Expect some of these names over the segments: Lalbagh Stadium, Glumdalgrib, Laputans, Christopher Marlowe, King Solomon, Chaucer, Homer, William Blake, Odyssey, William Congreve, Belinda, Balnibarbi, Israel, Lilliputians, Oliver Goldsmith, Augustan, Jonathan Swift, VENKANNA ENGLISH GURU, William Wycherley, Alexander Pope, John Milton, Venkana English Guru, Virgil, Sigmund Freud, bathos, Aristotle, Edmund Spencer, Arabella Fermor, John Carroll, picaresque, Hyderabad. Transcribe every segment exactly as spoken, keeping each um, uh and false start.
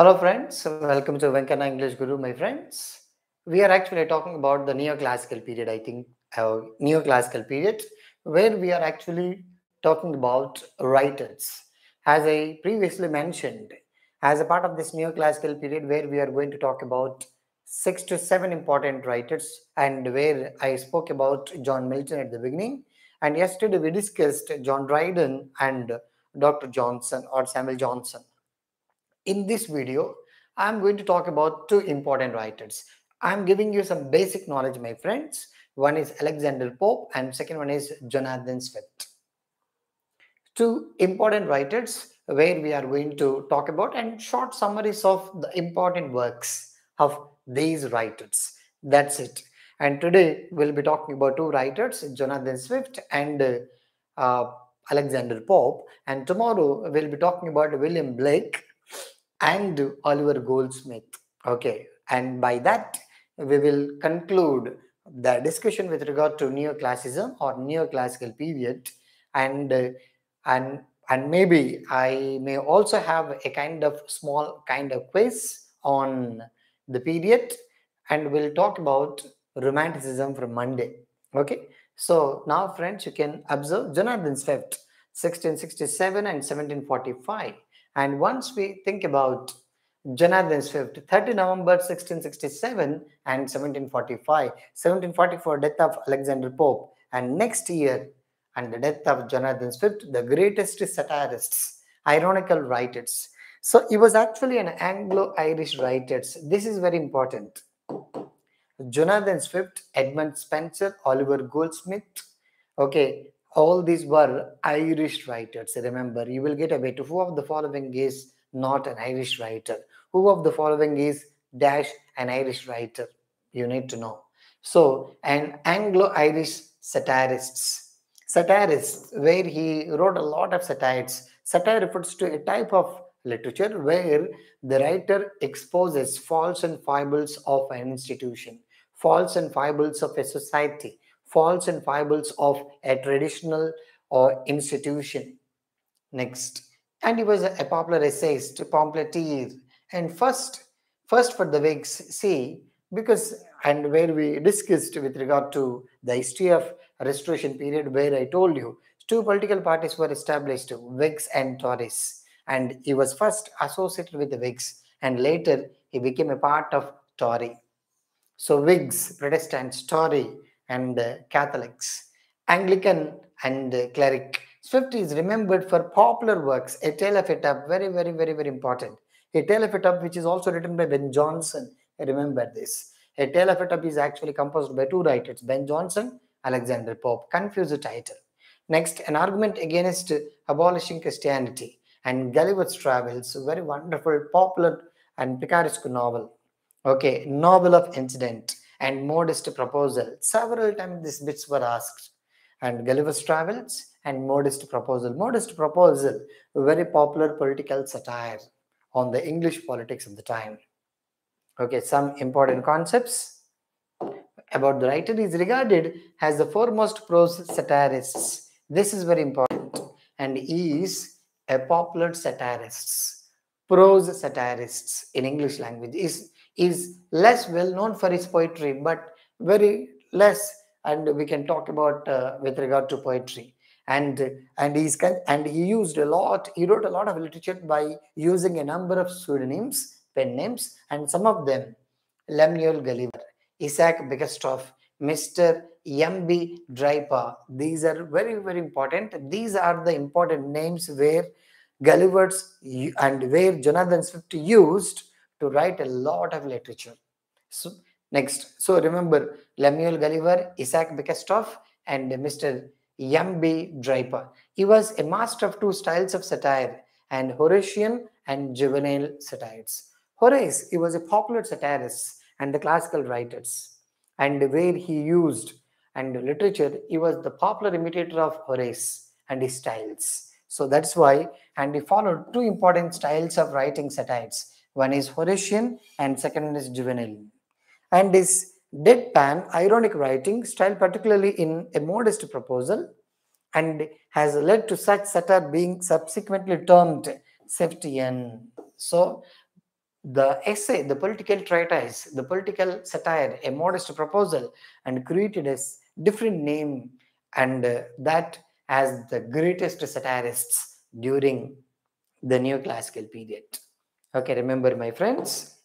Hello friends, welcome to Venkana English Guru, my friends. We are actually talking about the neoclassical period, I think, uh, neoclassical period, where we are actually talking about writers. As I previously mentioned, as a part of this neoclassical period, where we are going to talk about six to seven important writers, and where I spoke about John Milton at the beginning, and yesterday we discussed John Dryden and Doctor Johnson or Samuel Johnson. In this video, I'm going to talk about two important writers. I'm giving you some basic knowledge, my friends. One is Alexander Pope and second one is Jonathan Swift. Two important writers where we are going to talk about and short summaries of the important works of these writers. That's it. And today we'll be talking about two writers, Jonathan Swift and uh, uh, Alexander Pope. And tomorrow we'll be talking about William Blake and Oliver Goldsmith. Okay, and by that we will conclude the discussion with regard to neoclassicism or neoclassical period, and uh, and and maybe I may also have a kind of small kind of quiz on the period, and we'll talk about romanticism from Monday. Okay, so now friends, you can observe Jonathan Swift, sixteen sixty-seven and seventeen forty-five. And once we think about Jonathan Swift, thirtieth of November sixteen sixty-seven and seventeen forty-five, seventeen forty-four death of Alexander Pope, and next year and the death of Jonathan Swift, the greatest satirists, ironical writers. So he was actually an Anglo-Irish writer. This is very important. Jonathan Swift, Edmund Spencer, Oliver Goldsmith, okay, all these were Irish writers. Remember, you will get away to who of the following is not an Irish writer. Who of the following is dash an Irish writer? You need to know. So, an Anglo-Irish satirists. Satirists, where he wrote a lot of satires. Satire refers to a type of literature where the writer exposes faults and foibles of an institution, faults and foibles of a society, faults and foibles of a traditional or institution. Next, and he was a popular essayist, pamphleteer, and first, first for the Whigs, see, because and where we discussed with regard to the history of Restoration period, where I told you two political parties were established, Whigs and Tories, and he was first associated with the Whigs, and later he became a part of Tory. So Whigs, Protestants, Tory, and uh, Catholics, Anglican and uh, cleric. Swift is remembered for popular works, A Tale of It Up, very, very, very, very important. A Tale of It Up, which is also written by Ben Jonson. Remember this. A Tale of It Up is actually composed by two writers, Ben Jonson, Alexander Pope. Confuse the title. Next, an argument against abolishing Christianity, and Gulliver's Travels, a very wonderful, popular and picaresque novel. Okay, novel of incident and modest proposal. Several times these bits were asked. And Gulliver's Travels and modest proposal. Modest proposal, very popular political satire on the English politics of the time. Okay, some important concepts about the writer. Is regarded as the foremost prose satirist. This is very important. And he is a popular satirist. Prose satirists in English language is is less well known for his poetry, but very less, and we can talk about uh, with regard to poetry, and and he's and he used a lot he wrote a lot of literature by using a number of pseudonyms, pen names, and some of them Lemuel Gulliver, Isaac Bickerstaff, Mister M B Drypa. These are very, very important. These are the important names where Gulliver's and where Jonathan Swift used to write a lot of literature. So next, so remember Lemuel Gulliver, Isaac Bickerstaff, and Mister M B Drypa. He was a master of two styles of satire, and Horatian and Juvenal satires. Horace, he was a popular satirist and the classical writers, and where he used and literature, he was the popular imitator of Horace and his styles. So that's why, and he followed two important styles of writing satires. One is Horatian and second is Juvenal. And this deadpan, ironic writing style, particularly in A Modest Proposal, and has led to such satire being subsequently termed Swiftian. So the essay, the political treatise, the political satire, a modest proposal, and created a different name, and uh, that as the greatest satirists during the neoclassical period. Okay, remember my friends.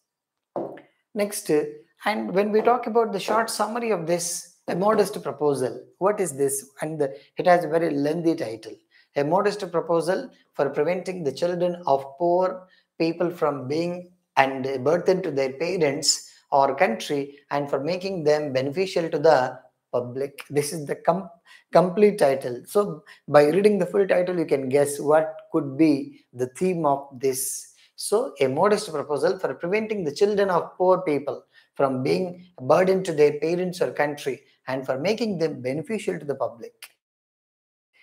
Next, uh, and when we talk about the short summary of this, a modest proposal, what is this? And the, it has a very lengthy title. A modest proposal for preventing the children of poor people from being and burthened to their parents or country, and for making them beneficial to the public. This is the com complete title. So by reading the full title, you can guess what could be the theme of this. So a modest proposal for preventing the children of poor people from being a burden to their parents or country, and for making them beneficial to the public.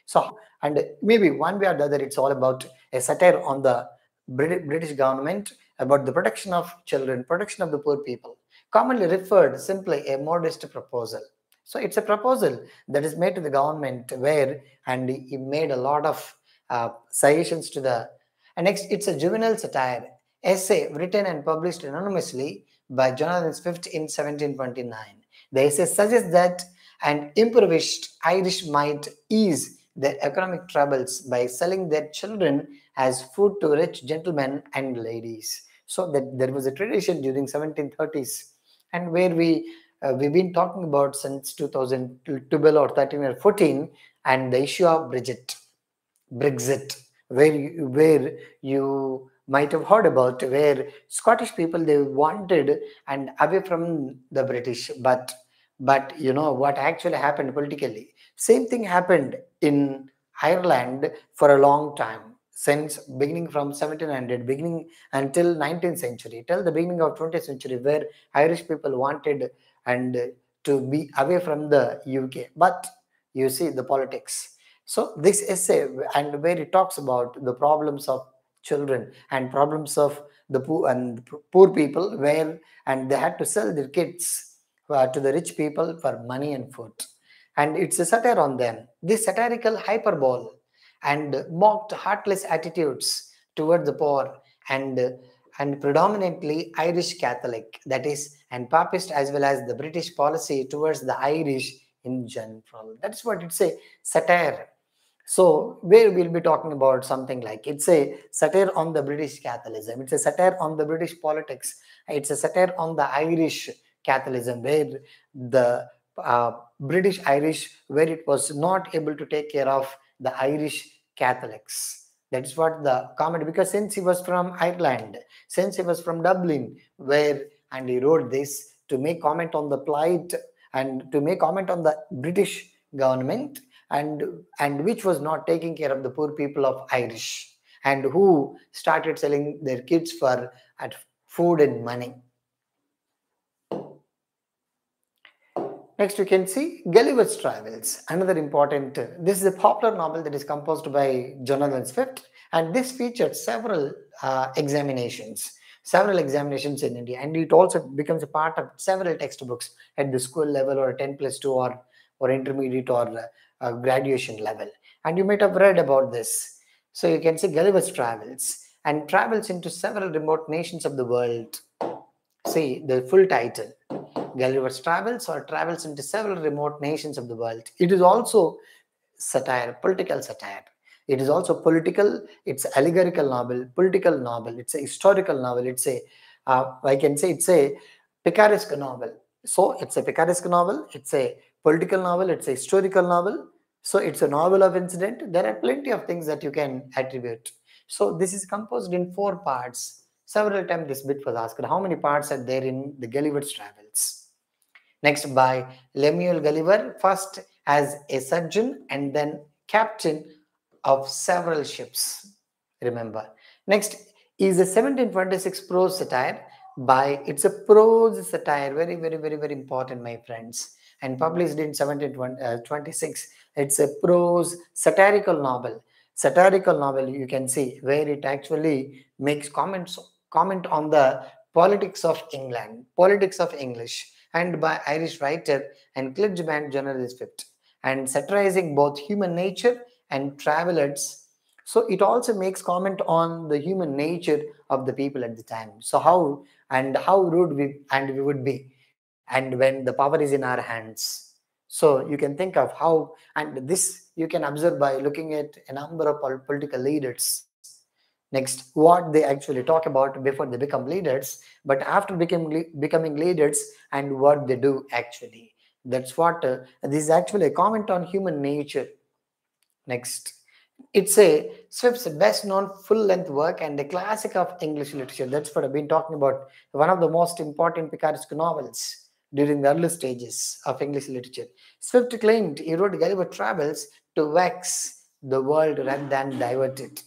So, and maybe one way or the other, it's all about a satire on the British government about the protection of children, protection of the poor people, commonly referred simply a modest proposal. So it's a proposal that is made to the government where, and he made a lot of uh, suggestions to the, and next it's a juvenile satire, essay written and published anonymously by Jonathan Swift in seventeen twenty-nine. The essay suggests that an impoverished Irish might ease their economic troubles by selling their children as food to rich gentlemen and ladies. So that there was a tradition during seventeen thirties, and where we uh, we've been talking about since two thousand twelve or thirteen or fourteen, and the issue of Bridget, Brexit, where you, where you might have heard about, where Scottish people they wanted and away from the British, but but you know what actually happened politically. Same thing happened in Ireland for a long time, since beginning from seventeen hundred, beginning until nineteenth century, till the beginning of twentieth century, where Irish people wanted and to be away from the U K. But you see the politics. So this essay, and where it talks about the problems of children and problems of the poor and poor people, where and they had to sell their kids uh, to the rich people for money and food. And it's a satire on them. This satirical hyperbole and mocked heartless attitudes toward the poor and, and predominantly Irish Catholic, that is, and Papist, as well as the British policy towards the Irish in general. That's what it's a satire. So where we'll be talking about something like, it's a satire on the British Catholicism, it's a satire on the British politics, it's a satire on the Irish Catholicism, where the Uh, British Irish, where it was not able to take care of the Irish Catholics. That is what the comment, because since he was from Ireland, since he was from Dublin, where and he wrote this to make comment on the plight and to make comment on the British government, and and which was not taking care of the poor people of Irish, and who started selling their kids for at food and money. Next, you can see Gulliver's Travels, another important, this is a popular novel that is composed by Jonathan Swift, and this featured several uh, examinations, several examinations in India, and it also becomes a part of several textbooks at the school level or ten plus two or, or intermediate or uh, graduation level, and you might have read about this. So you can see Gulliver's Travels, and travels into several remote nations of the world. See the full title. Gulliver's Travels or Travels into Several Remote Nations of the World. It is also satire, political satire. It is also political, it's allegorical novel, political novel, it's a historical novel, it's a, uh, I can say it's a picaresque novel. So it's a picaresque novel, it's a political novel, it's a historical novel. So it's a novel of incident. There are plenty of things that you can attribute. So this is composed in four parts. Several times this bit was asked, how many parts are there in the Gulliver's Travels? Next, by Lemuel Gulliver, first as a surgeon and then captain of several ships, remember. Next is a seventeen twenty-six prose satire by, it's a prose satire, very, very, very, very important, my friends, and published in seventeen twenty-six. It's a prose satirical novel, satirical novel, you can see, where it actually makes comments comment on the politics of England, politics of English, and by Irish writer and clergyman Jonathan Swift, and satirizing both human nature and travelers So it also makes comment on the human nature of the people at the time. So how and how rude we and we would be, and when the power is in our hands. So you can think of how, and this you can observe by looking at a number of political leaders. Next, what they actually talk about before they become leaders, but after becoming becoming leaders, and what they do actually. That's what uh, this is actually a comment on human nature. Next. It's a Swift's best-known full-length work and a classic of English literature. That's what I've been talking about. One of the most important Picaresque novels during the early stages of English literature. Swift claimed he wrote Gulliver's Travels to vex the world rather than divert it.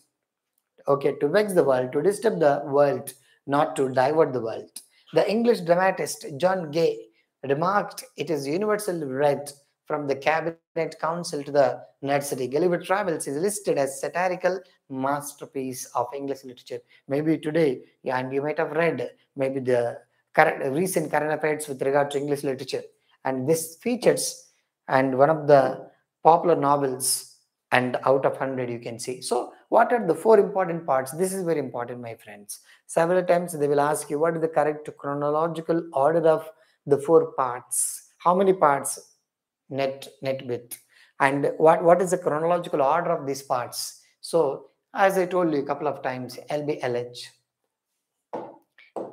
Okay, to vex the world, to disturb the world, not to divert the world. The English dramatist John Gay remarked it is universally read from the cabinet council to the nursery. Gulliver's Travels is listed as satirical masterpiece of English literature. Maybe today, yeah, and you might have read maybe the current, recent current affairs with regard to English literature. And this features and one of the popular novels, and out of one hundred you can see. So what are the four important parts? This is very important, my friends. Several times they will ask you what is the correct chronological order of the four parts. How many parts? Net net bit, and what what is the chronological order of these parts? So as I told you a couple of times, L B L H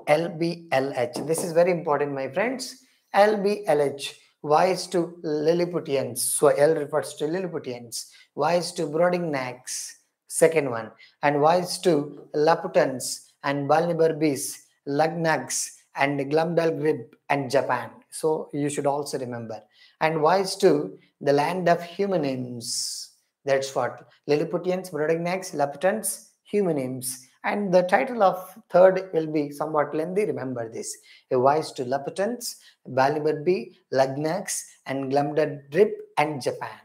L B L H, this is very important, my friends. L B L H, Y is to Lilliputians, so L refers to Lilliputians, Y is to Brobdingnags, second one, and Y is to Laputans and Balnibarbis, Lugnags and Glumdalgrib and Japan. So you should also remember. And wise to the land of Houyhnhnms. That's what. Lilliputians, Brobdingnags, Laputans, Houyhnhnms. And the title of third will be somewhat lengthy. Remember this. A wise to Laputans, Balnibarbi, Lugnags, and Glumdalgrib and Japan.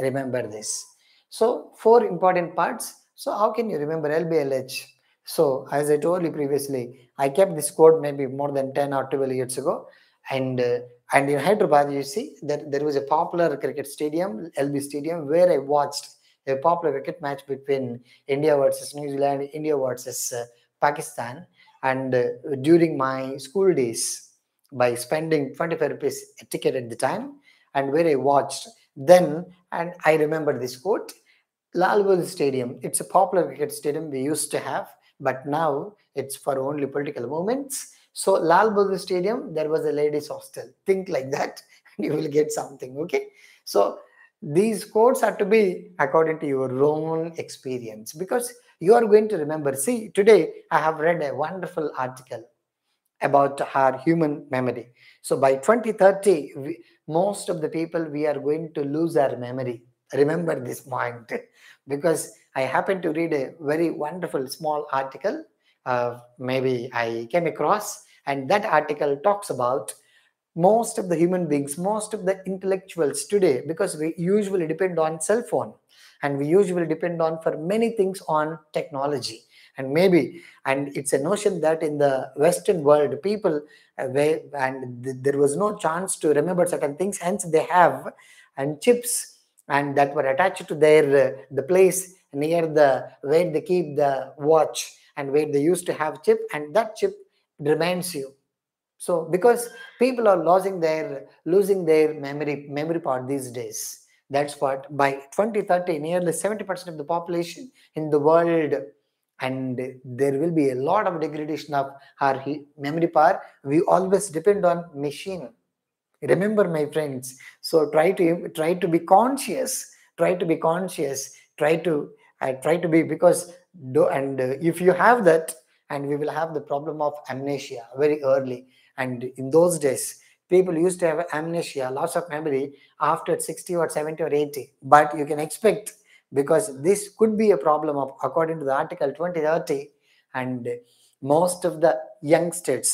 Remember this. So, four important parts. So, how can you remember L B L H? So, as I told you previously, I kept this quote maybe more than ten or twelve years ago. And uh, and in Hyderabad, you see that there was a popular cricket stadium, L B Stadium, where I watched a popular cricket match between India versus New Zealand, India versus uh, Pakistan. And uh, during my school days, by spending twenty-five rupees a ticket at the time, and where I watched then, and I remember this quote, Lalbagh Stadium. It's a popular cricket stadium we used to have, but now it's for only political moments. So, Lalbagh Stadium, there was a ladies' hostel. Think like that, and you will get something, okay? So, these quotes are to be according to your own experience, because you are going to remember. See, today I have read a wonderful article about our human memory. So, by twenty thirty, we, most of the people, we are going to lose our memory. Remember this point, because I happened to read a very wonderful small article. Uh, maybe I came across, and that article talks about most of the human beings, most of the intellectuals today, because we usually depend on cell phone, and we usually depend on for many things on technology, and maybe and it's a notion that in the Western world people uh, they, and th there was no chance to remember certain things, hence they have and chips and that were attached to their uh, the place near the where they keep the watch, and where they used to have chip, and that chip reminds you. So because people are losing their losing their memory memory part these days. That's what by twenty thirty nearly seventy percent of the population in the world, and there will be a lot of degradation of our memory power. We always depend on machine. Remember, my friends. So try to try to be conscious. Try to be conscious. Try to I try to be because. Do, and uh, if you have that, and we will have the problem of amnesia very early. And in those days, people used to have amnesia, loss of memory, after sixty or seventy or eighty. But you can expect, because this could be a problem of, according to the article twenty thirty, and most of the youngsters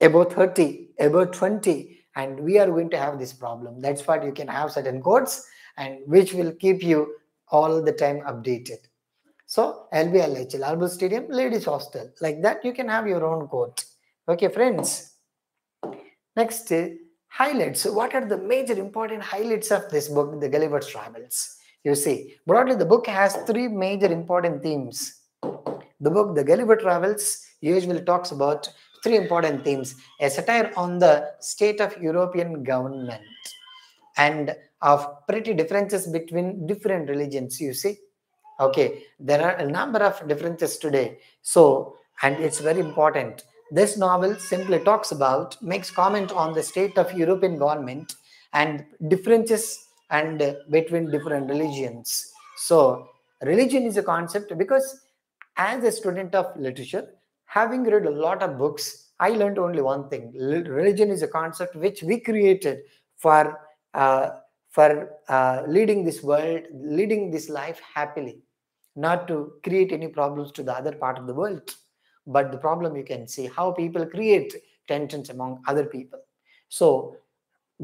above thirty, above twenty, and we are going to have this problem. That's why you can have certain codes, and which will keep you all the time updated. So, L B L H, Lalbagh Stadium, ladies hostel. Like that, you can have your own quote. Okay, friends. Next, uh, highlights. So what are the major important highlights of this book, The Gulliver's Travels? You see, broadly the book has three major important themes. The book, The Gulliver Travels, usually talks about three important themes: a satire on the state of European government and of pretty differences between different religions, you see. Okay, there are a number of differences today. So, and it's very important. This novel simply talks about, makes comment on the state of European government and differences and uh, between different religions. So, religion is a concept because as a student of literature, having read a lot of books, I learned only one thing. Religion is a concept which we created for uh, for uh, leading this world, leading this life happily, not to create any problems to the other part of the world. But the problem you can see, how people create tensions among other people. So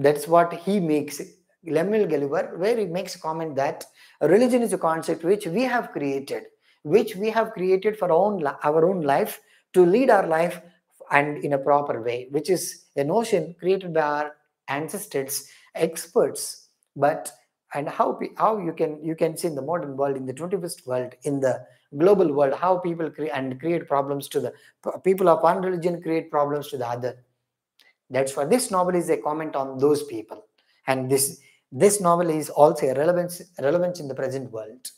that's what he makes, Lemuel Gulliver, where he makes a comment that religion is a concept which we have created, which we have created for our own, our own life, to lead our life and in a proper way, which is a notion created by our ancestors, experts. But and how how you can you can see in the modern world, in the twenty-first world, in the global world, how people create and create problems to the people of one religion, create problems to the other. That's why this novel is a comment on those people, and this this novel is also a relevance relevance in the present world.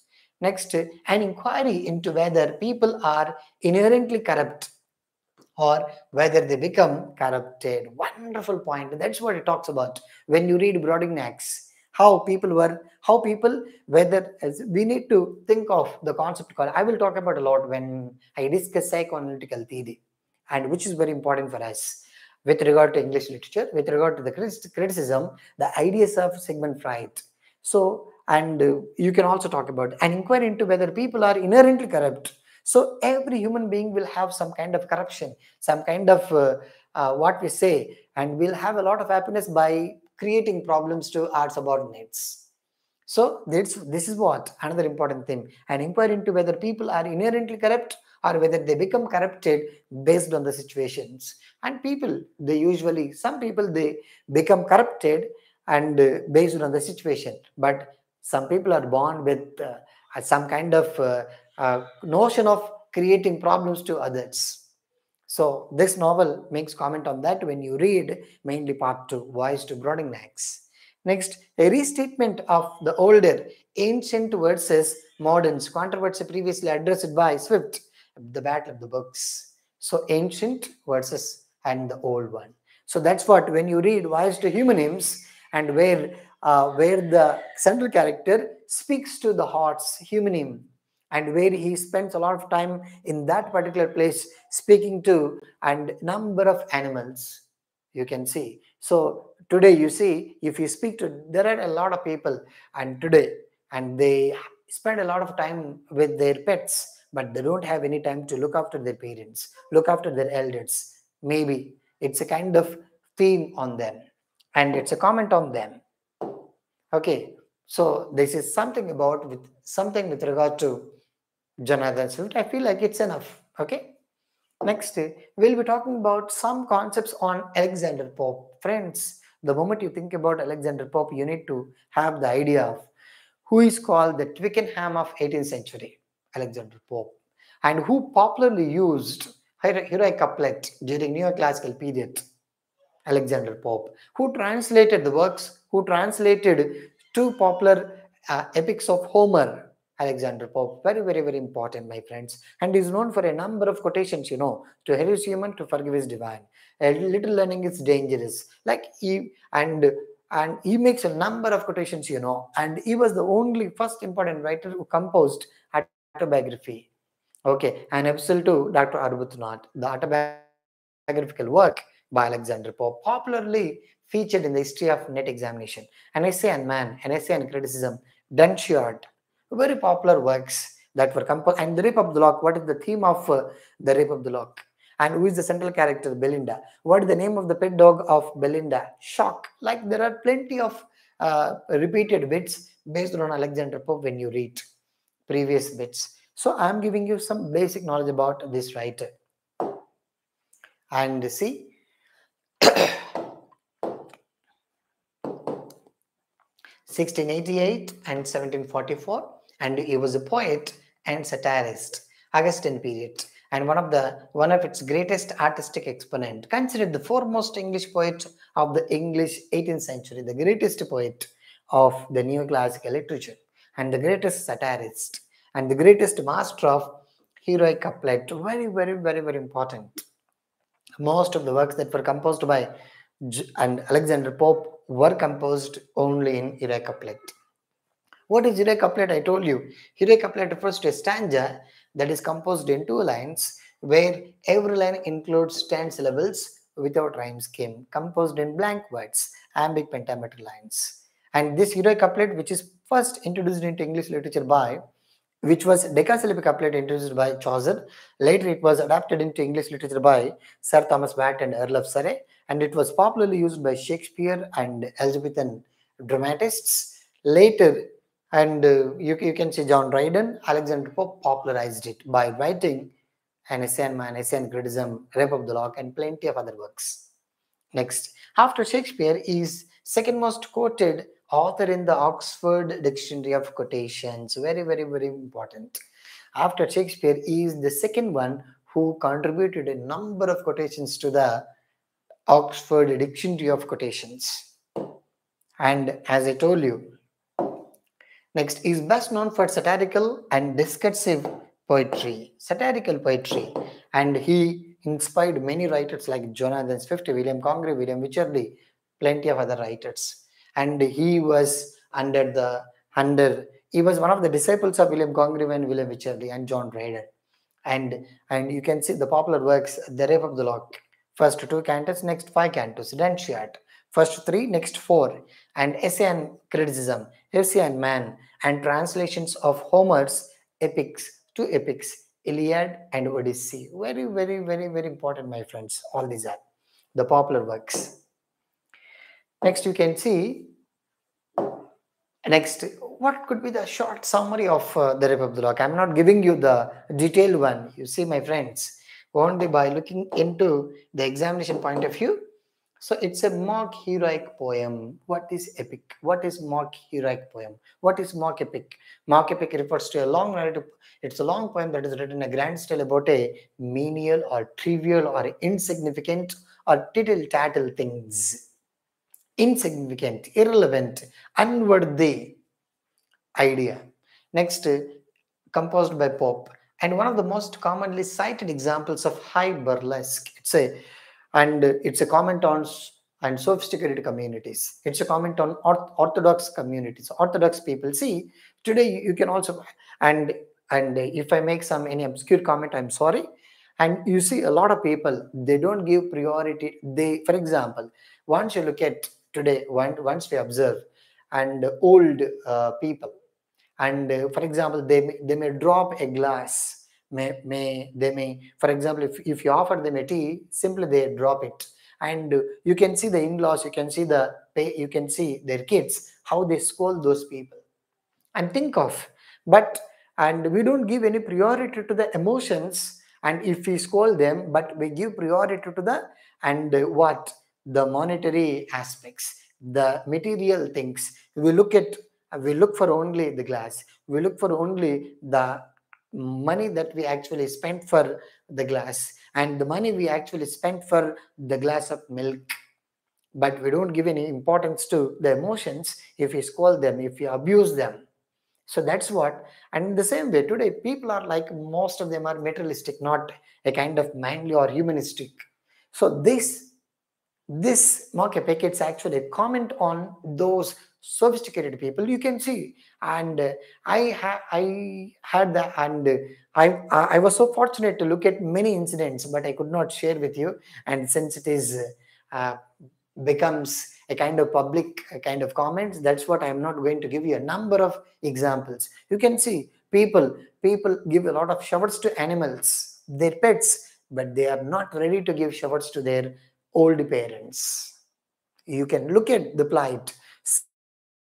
Next, an inquiry into whether people are inherently corrupt or whether they become corrupted. Wonderful point. That's what it talks about when you read Brobdingnags. How people were, how people, whether as we need to think of the concept called, I will talk about a lot when I discuss psychoanalytical theory, and which is very important for us with regard to English literature, with regard to the criticism, the ideas of Sigmund Freud. So, and uh, you can also talk about an inquiry into whether people are inherently corrupt. So every human being will have some kind of corruption, some kind of uh, uh, what we say, and we'll have a lot of happiness by creating problems to our subordinates. So this, this is what another important thing, an inquiry into whether people are inherently corrupt or whether they become corrupted based on the situations. And people, they usually, some people, they become corrupted and uh, based on the situation, but some people are born with uh, some kind of uh, uh, notion of creating problems to others. So this novel makes comment on that when you read mainly part two, Voyage to Brobdingnags. Next, a restatement of the older ancient versus moderns controversy previously addressed by Swift, the battle of the books. So ancient versus and the old one. So that's what when you read Voyage to Houyhnhnms, and where uh, where the central character speaks to the heart's houyhnhnm, and where he spends a lot of time in that particular place speaking to and number of animals, you can see. So today you see, if you speak to, there are a lot of people and today, and they spend a lot of time with their pets, but they don't have any time to look after their parents, look after their elders. Maybe it's a kind of theme on them, and it's a comment on them. Okay, so this is something about with something with regard to Jonathan Swift. I feel like it's enough. Okay. Next, we'll be talking about some concepts on Alexander Pope. Friends, the moment you think about Alexander Pope, you need to have the idea of who is called the Twickenham of eighteenth century, Alexander Pope, and who popularly used heroic couplet during neoclassical period, Alexander Pope, who translated the works, who translated two popular uh, epics of Homer, Alexander Pope. Very, very, very important, my friends. And is known for a number of quotations, you know, to help human, to forgive is divine. A little learning is dangerous. Like he, and, and he makes a number of quotations, you know, and he was the only first important writer who composed autobiography. Okay, and episode to Doctor Arbuthnot, the autobiographical work by Alexander Pope, popularly featured in the history of NET examination, An Essay on Man, An Essay on Criticism, Dunciad, very popular works that were composed. And The Rape of the Lock, what is the theme of uh, The Rape of the Lock? And who is the central character, Belinda? What is the name of the pet dog of Belinda? Shock. Like there are plenty of uh, repeated bits based on Alexander Pope when you read previous bits. So I am giving you some basic knowledge about this writer. And see, sixteen eighty-eight and seventeen forty-four, and he was a poet and satirist, Augustan period, and one of the one of its greatest artistic exponent, considered the foremost English poet of the English eighteenth century, the greatest poet of the neoclassical literature, and the greatest satirist, and the greatest master of heroic couplet. Very, very, very, very important. Most of the works that were composed by and Alexander Pope were composed only in heroic couplet. What is heroic couplet? I told you. Heroic couplet refers to a stanza that is composed in two lines, where every line includes ten syllables without rhyme scheme, composed in blank words, iambic pentameter lines. And this heroic couplet, which is first introduced into English literature by, which was decasyllabic couplet introduced by Chaucer. Later it was adapted into English literature by Sir Thomas Watt and Earl of Surrey, and it was popularly used by Shakespeare and Elizabethan dramatists. Later, and uh, you, you can see John Dryden, Alexander Pope popularized it by writing An Essay on Man, Essay on Criticism, Rape of the Lock, and plenty of other works. Next, after Shakespeare, he is second most quoted author in the Oxford Dictionary of Quotations. Very, very, very important. After Shakespeare, he is the second one who contributed a number of quotations to the Oxford Dictionary of Quotations. And as I told you, next, he is best known for satirical and discursive poetry, satirical poetry. And he inspired many writers like Jonathan Swift, William Congreve, William Wycherley, plenty of other writers. And he was under the, under, he was one of the disciples of William Congreve and William Wycherley and John Dryden. And, and you can see the popular works, The Rape of the Lock, first two cantos, next five cantos, Dunciad, first three, next four, and Essay on Criticism, Essay on Man, and translations of Homer's epics, two epics, Iliad and Odyssey. Very, very, very, very important, my friends. All these are the popular works. Next, you can see, next, what could be the short summary of uh, the Rape of the Lock? I'm not giving you the detailed one. You see, my friends, only by looking into the examination point of view. So it's a mock heroic poem. What is epic? What is mock heroic poem? What is mock epic? Mock epic refers to a long narrative. It's a long poem that is written in a grand style about a menial or trivial or insignificant or tittle-tattle things. Insignificant, irrelevant, unworthy idea. Next, composed by Pope. And one of the most commonly cited examples of high burlesque. It's a And it's a comment on and sophisticated communities. It's a comment on orth orthodox communities, orthodox people. See, today you can also, and and if I make some any obscure comment, I'm sorry. And you see a lot of people, they don't give priority. They, for example, once you look at today, one, once we observe, and old uh, people, and uh, for example, they may, they may drop a glass. May, may they may for example if, if you offer them a tea, simply they drop it, and you can see the in-laws, you can see the pay, you can see their kids, how they scold those people. And think of, but and we don't give any priority to the emotions, and if we scold them, but we give priority to the and what the monetary aspects, the material things. We look at, we look for only the glass, we look for only the money that we actually spent for the glass and the money we actually spent for the glass of milk, but we don't give any importance to the emotions if you scold them, if you abuse them. So that's what. And in the same way, today people are like, most of them are materialistic, not a kind of manly or humanistic. So this this mock epic, it's actually a comment on those sophisticated people, you can see. And uh, I ha I had the and uh, I I was so fortunate to look at many incidents, but I could not share with you. And since it is uh, becomes a kind of public uh, kind of comments, that's what I'm not going to give you a number of examples. You can see people people give a lot of showers to animals, their pets, but they are not ready to give showers to their old parents. You can look at the plight.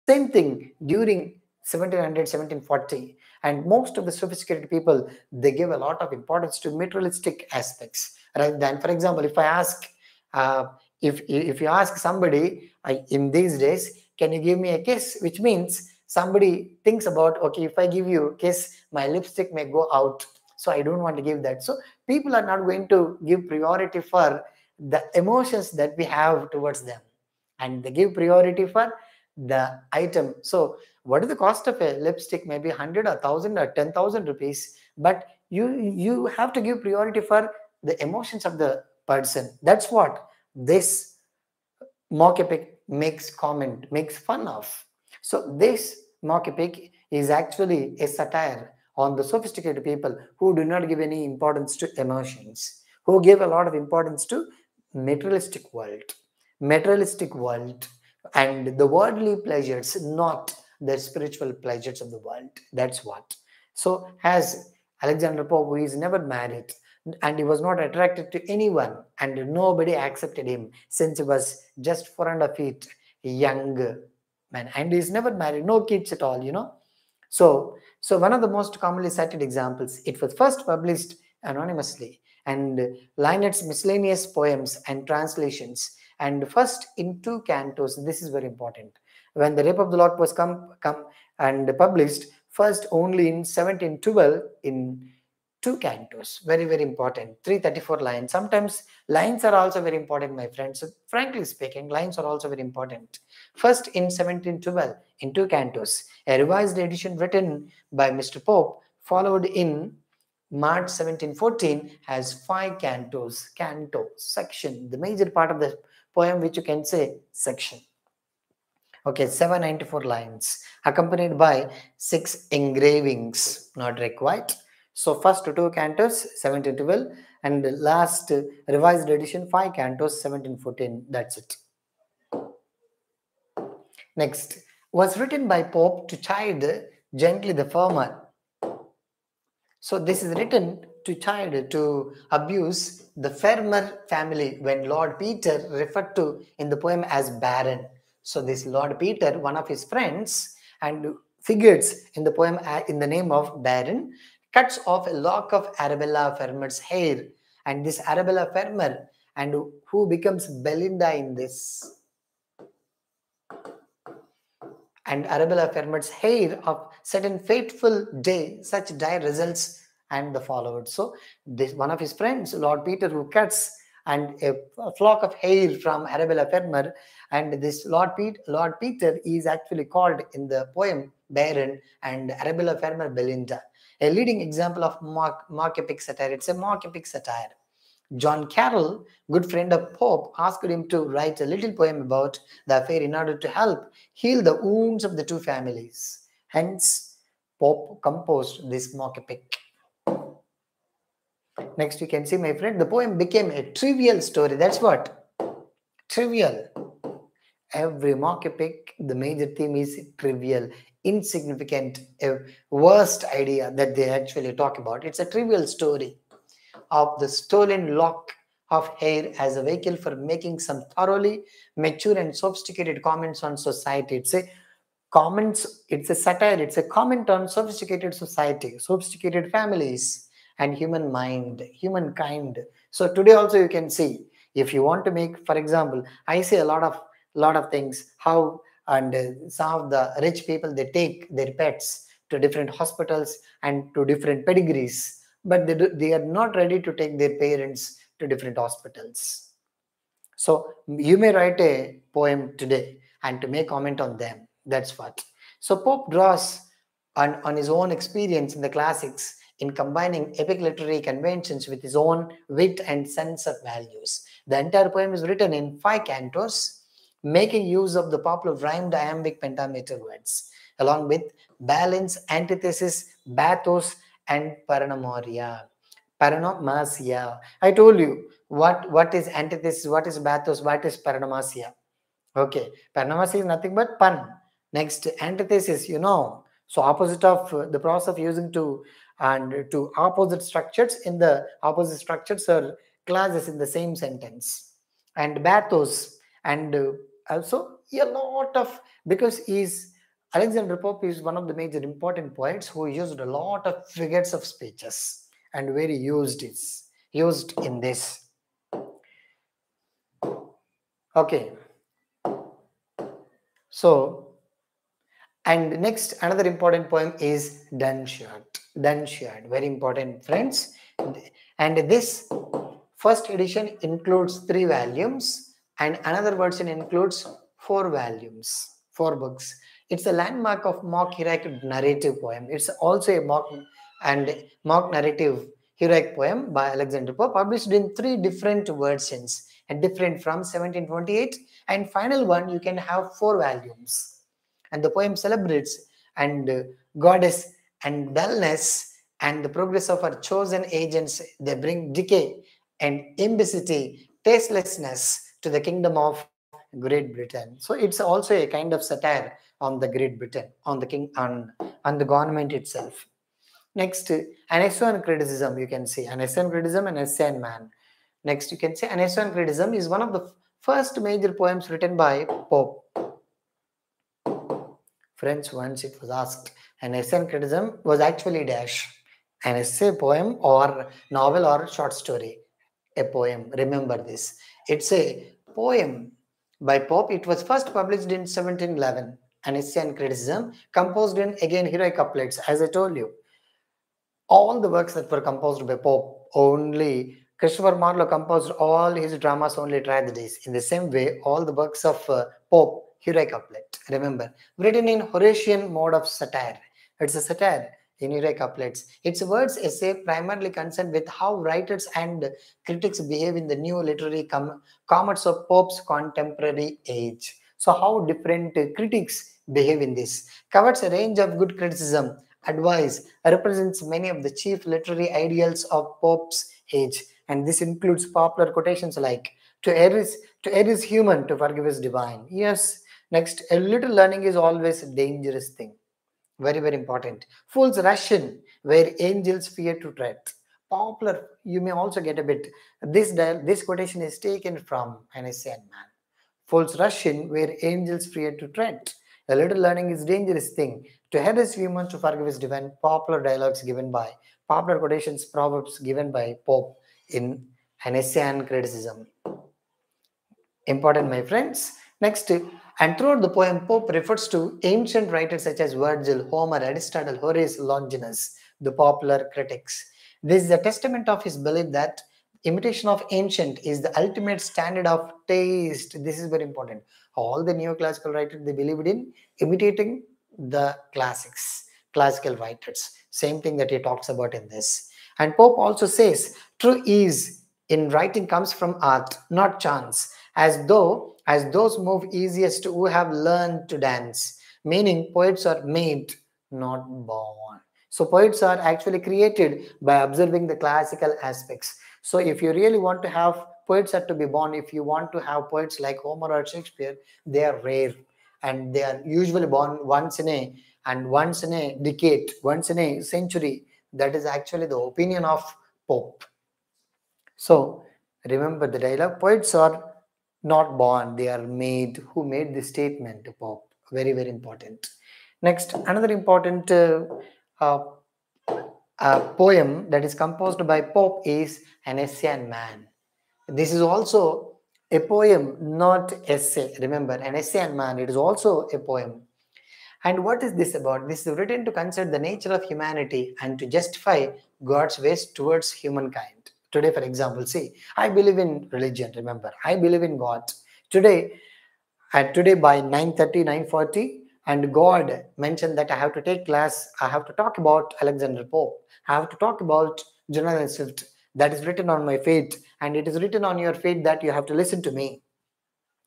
Same thing during seventeen hundred, seventeen forty, and most of the sophisticated people, they give a lot of importance to materialistic aspects rather than, for example, if I ask, uh, if if you ask somebody I, in these days, Can you give me a kiss? Which means somebody thinks about, okay, if I give you a kiss, my lipstick may go out. So I don't want to give that. So people are not going to give priority for the emotions that we have towards them. And they give priority for the item. So what is the cost of a lipstick? Maybe one hundred or one thousand or ten thousand rupees. But you, you have to give priority for the emotions of the person. That's what this mock epic makes comment, makes fun of. So this mock epic is actually a satire on the sophisticated people who do not give any importance to emotions, who give a lot of importance to materialistic world, materialistic world and the worldly pleasures, not the spiritual pleasures of the world. That's what. So as Alexander Pope, who is never married and he was not attracted to anyone and nobody accepted him since he was just four and a feet young man and he's never married, no kids at all, you know. So, so one of the most commonly cited examples, it was first published anonymously and Lynett's miscellaneous poems and translations and first in two cantos, this is very important. When the Rape of the Lock was come, come and published, first only in seventeen twelve in two cantos, very, very important, three hundred thirty-four lines. Sometimes lines are also very important, my friends. So frankly speaking, lines are also very important. First in seventeen twelve in two cantos, a revised edition written by Mister Pope, followed in March seventeen fourteen has five cantos, canto, section, the major part of the poem which you can say section. Okay, seven hundred ninety-four lines, accompanied by six engravings, not required. So first two cantos, seventeen twelve, and the last revised edition, five cantos, seventeen fourteen. That's it. Next, was written by Pope to chide gently the farmer. So this is written to chide, to abuse the farmer family when Lord Petre referred to in the poem as barren. So this Lord Petre, one of his friends, and figures in the poem in the name of Baron, cuts off a lock of Arabella Fermor's hair, and this Arabella Fermor, and who becomes Belinda in this. And Arabella Fermor's hair of certain fateful day, such dire results and the followed. So this one of his friends, Lord Petre, who cuts and a, a flock of hair from Arabella Fermor, and this Lord Pete, Lord Petre is actually called in the poem Baron and Arabella Fermor Belinda. A leading example of mock, mock epic satire. It's a mock epic satire. John Carroll, good friend of Pope, asked him to write a little poem about the affair in order to help heal the wounds of the two families. Hence, Pope composed this mock epic. Next, you can see, my friend, the poem became a trivial story. That's what? Trivial. Every mock epic, the major theme is trivial, insignificant, a worst idea that they actually talk about. It's a trivial story of the stolen lock of hair as a vehicle for making some thoroughly mature and sophisticated comments on society. It's a comments, it's a satire, it's a comment on sophisticated society, sophisticated families, and human mind, humankind. So today also you can see, if you want to make, for example, I say a lot of lot of things, how and uh, some of the rich people, they take their pets to different hospitals and to different pedigrees, but they, do, they are not ready to take their parents to different hospitals. So you may write a poem today and to make comment on them. That's what. So Pope draws on, on his own experience in the classics in combining epic literary conventions with his own wit and sense of values. The entire poem is written in five cantos, making use of the popular rhymed iambic pentameter words, along with balance, antithesis, bathos, and paranomasia. Paranomasia. I told you what, what is antithesis, what is bathos, what is paranomasia. Okay, paranomasia is nothing but pan. Next, antithesis, you know. So opposite of the process of using two and two opposite structures in the opposite structures or clauses in the same sentence. And bathos, and also a lot of, because he's Alexander Pope is one of the major important poets who used a lot of figures of speeches and where he used is used in this. Okay. So, and next another important poem is Dunshirt. Dunshirt, very important, friends. And this first edition includes three volumes, and another version includes four volumes, four books. It's a landmark of mock heroic narrative poem. It's also a mock and mock narrative heroic poem by Alexander Pope, published in three different versions, and different from seventeen twenty-eight, and final one you can have four volumes. And the poem celebrates and uh, goddess and dullness and the progress of her chosen agents. They bring decay and imbecility, tastelessness to the kingdom of Great Britain. So it's also a kind of satire on the Great Britain, on the king, on, on the government itself. Next, an essay on criticism, you can say. An essay on criticism and essay on man. Next, you can say an essay on criticism is one of the first major poems written by Pope. Friends, once it was asked, an essay on criticism was actually dash, an essay, poem, or novel or short story. A poem, remember this. It's a poem by Pope. It was first published in seventeen eleven. An essay on criticism, composed in again heroic couplets, as I told you. All the works that were composed by Pope, only Christopher Marlowe composed all his dramas, only tragedies. In the same way, all the works of uh, Pope, heroic couplet, remember, written in Horatian mode of satire. It's a satire in heroic couplets. Its words essay primarily concerned with how writers and critics behave in the new literary com commerce of Pope's contemporary age. So how different uh, critics behave in this. Covers a range of good criticism, advice, represents many of the chief literary ideals of Pope's age, and this includes popular quotations like "to err is to err is human, to forgive is divine." Yes. Next, a little learning is always a dangerous thing. Very, very important. Fools rush in where angels fear to tread. Popular, you may also get a bit. This this quotation is taken from an essay on man. Fools rush in where angels fear to tread. A little learning is a dangerous thing. To err is human, to forgive is divine. Popular dialogues given by, popular quotations, proverbs given by Pope in an essay on criticism. Important, my friends. Next, and throughout the poem, Pope refers to ancient writers such as Virgil, Homer, Aristotle, Horace, Longinus, the popular critics. This is a testament of his belief that imitation of ancient is the ultimate standard of taste. This is very important. All the neoclassical writers, they believed in imitating the classics, classical writers. Same thing that he talks about in this. And Pope also says, true ease in writing comes from art, not chance, as though as those move easiest who have learned to dance. Meaning, poets are made, not born. So poets are actually created by observing the classical aspects. So if you really want to have poets that to be born, if you want to have poets like Homer or Shakespeare, they are rare, and they are usually born once in a and once in a decade, once in a century. That is actually the opinion of Pope. So remember the dialogue, poets are not born, they are made. Who made this statement? Pope. Very, very important. Next, another important uh, uh, uh, poem that is composed by Pope is an essay on man. This is also a poem, not essay. Remember, an essay on man, it is also a poem. And what is this about? This is written to consider the nature of humanity and to justify God's ways towards humankind. Today, for example, see, I believe in religion, remember, I believe in God. Today, and today by nine thirty, nine forty, and God mentioned that I have to take class, I have to talk about Alexander Pope, I have to talk about Jonathan Swift. That is written on my faith, and it is written on your faith that you have to listen to me.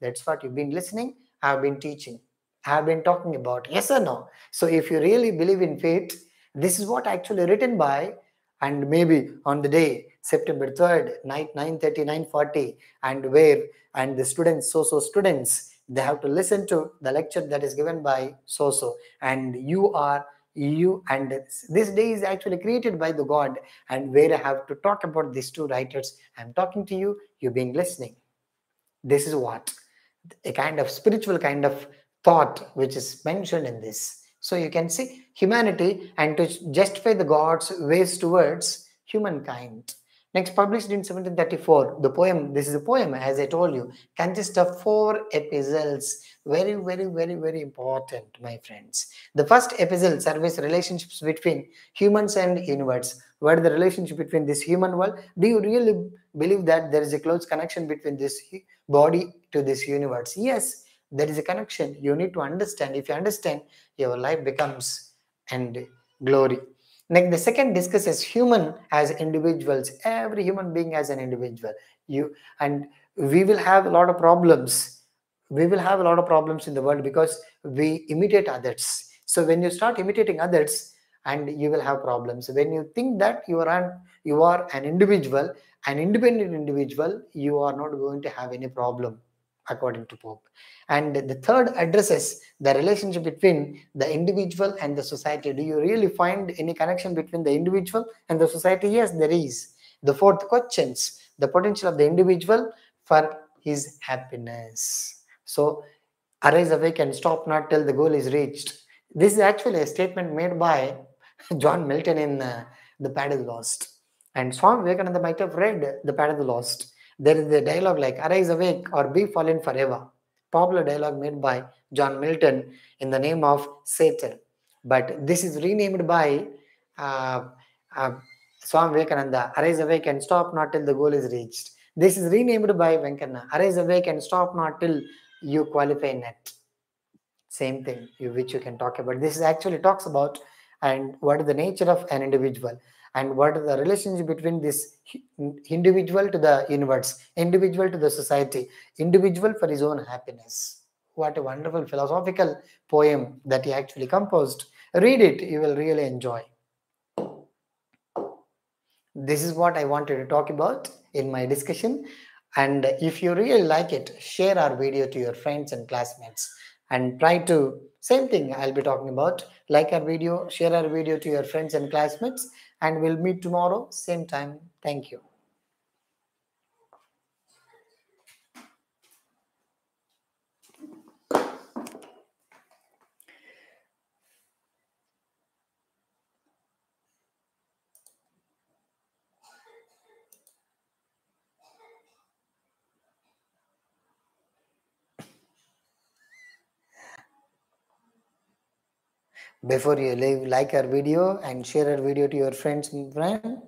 That's what you've been listening, I've been teaching, I've been talking about, yes or no? So if you really believe in faith, this is what actually written by, and maybe on the day, September third, night nine thirty, nine forty, and where, and the students, so-so students, they have to listen to the lecture that is given by so-so, and you are you and this day is actually created by the God, and where I have to talk about these two writers. I'm talking to you, you've been listening. This is what a kind of spiritual kind of thought which is mentioned in this. So you can see humanity and to justify the God's ways towards humankind. Next, published in seventeen thirty-four, the poem, this is a poem, as I told you, consists of four epistles. Very, very, very, very important, my friends. The first epistle surveys relationships between humans and universe. What is the relationship between this human world? Do you really believe that there is a close connection between this body to this universe? Yes, there is a connection. You need to understand. If you understand, your life becomes and glory. Next, the second discusses human as individuals. Every human being as an individual. You and we will have a lot of problems. We will have a lot of problems in the world because we imitate others. So when you start imitating others, and you will have problems. When you think that you are an you are an individual, an independent individual, you are not going to have any problem, according to Pope. And the third addresses the relationship between the individual and the society. Do you really find any connection between the individual and the society? Yes, there is. The fourth questions the potential of the individual for his happiness. So, arise, awake, and stop not till the goal is reached. This is actually a statement made by John Milton in uh, The Paradise Lost. And Swami Vivekananda might have read The Paradise Lost. There is a dialogue like, arise, awake, or be fallen forever. Popular dialogue made by John Milton in the name of Satan. But this is renamed by uh, uh, Swami Vivekananda, arise, awake, and stop not till the goal is reached. This is renamed by Venkana, arise, awake, and stop not till you qualify net. Same thing, you, which you can talk about. This is actually talks about and what is the nature of an individual. And what is the relationship between this individual to the universe, individual to the society, individual for his own happiness. What a wonderful philosophical poem that he actually composed. Read it, you will really enjoy. This is what I wanted to talk about in my discussion. And if you really like it, share our video to your friends and classmates. And try to, same thing I'll be talking about, like our video, share our video to your friends and classmates. And we'll meet tomorrow, same time. Thank you. Before you leave, like our video and share our video to your friends and friends.